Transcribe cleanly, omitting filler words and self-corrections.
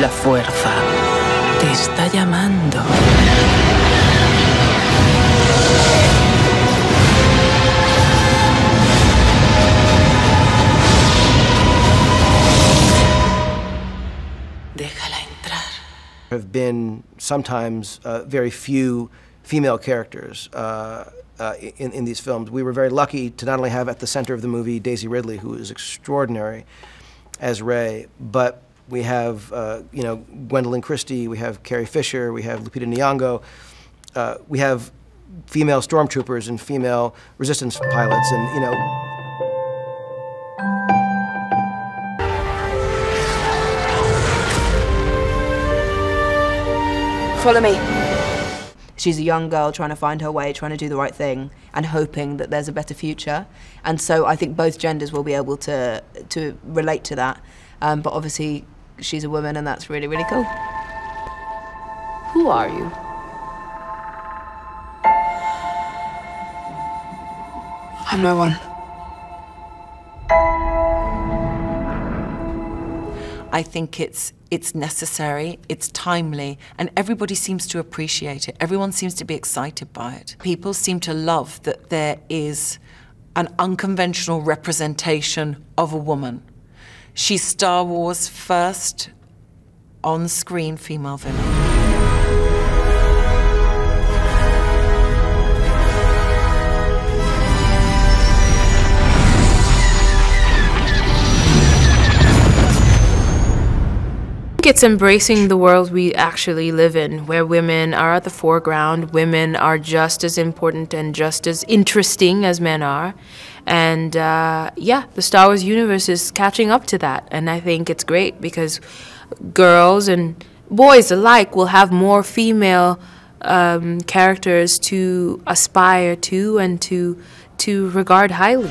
La fuerza te está llamando. Déjala entrar. There have been sometimes very few female characters in these films. We were very lucky to not only have at the center of the movie Daisy Ridley, who is extraordinary as Rey, but we have, Gwendolyn Christie, we have Carrie Fisher, we have Lupita Nyong'o, we have female stormtroopers and female resistance pilots, and, Follow me. She's a young girl trying to find her way, trying to do the right thing, and hoping that there's a better future. And so I think both genders will be able to relate to that. But obviously, she's a woman, and that's really, really cool. Who are you? I'm no one. I think it's necessary, it's timely, and everybody seems to appreciate it. Everyone seems to be excited by it. People seem to love that there is an unconventional representation of a woman. She's Star Wars' first on-screen female villain. I think it's embracing the world we actually live in, where women are at the foreground, women are just as important and just as interesting as men are. And yeah, the Star Wars universe is catching up to that, and I think it's great because girls and boys alike will have more female characters to aspire to and to regard highly.